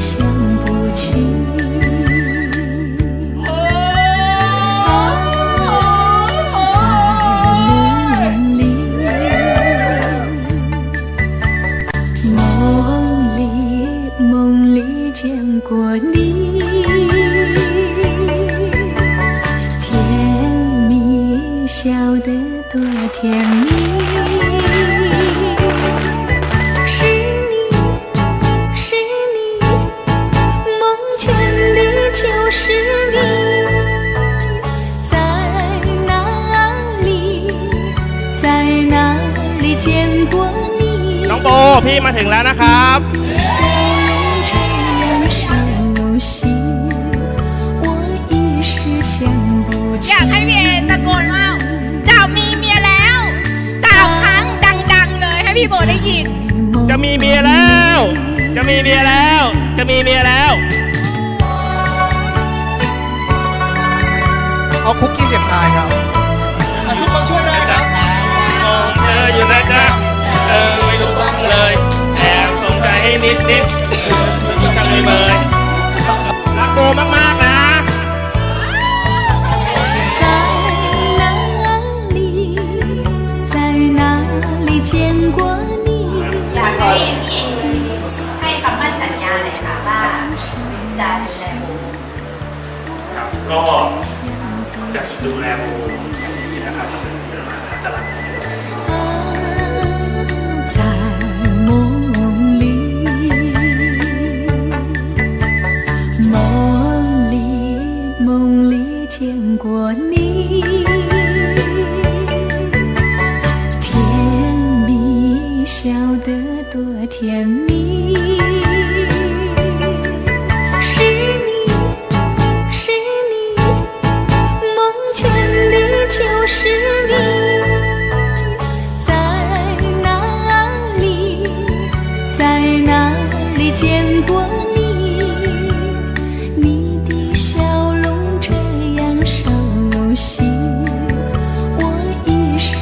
想不起。 พี่มาถึงแล้วนะครับอยากให้พี่เอตะโกนว่าเจ้ามีเมียแล้ว3 ครั้งดังๆเลยให้พี่โบได้ยินจะมีเมียแล้วจะมีเมียแล้วจะมีเมียแล้วเอาคุกกี้เสียบทายครับทุกคนช่วยได้ครับเธออยู่นะจ๊ะเธอไม่รู้บ้างเลยแอบสงสัยนิดๆช่างไม่เบยรักโบมากๆนะ在哪里在哪里见过你อยากให้พี่เอให้คำมั่นสัญญาเลยค่ะว่าจะดูแลโบครับก็จะดูแลโบนะครับจะรัก过你，甜蜜笑得多甜蜜，是你，梦见的就是你，在哪里见过你？ 我一时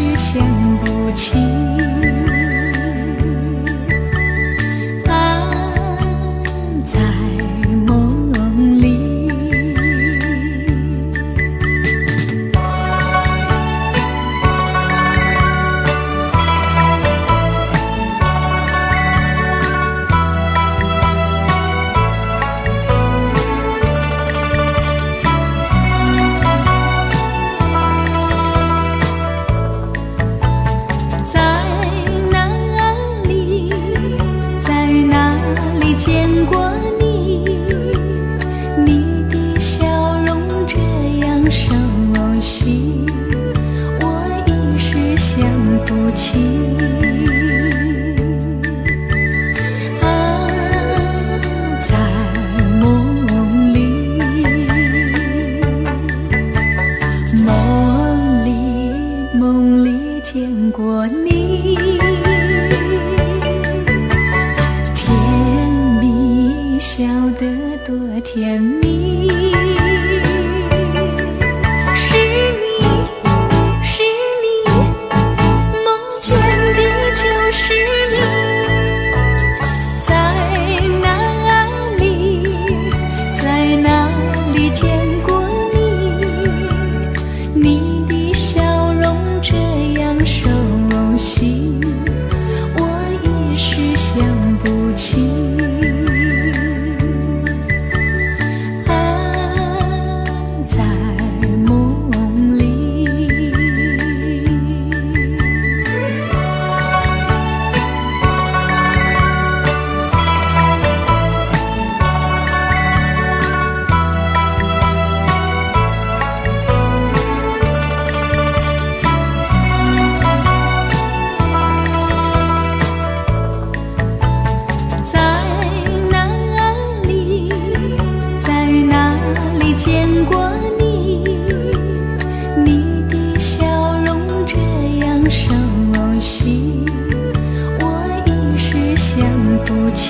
想不起。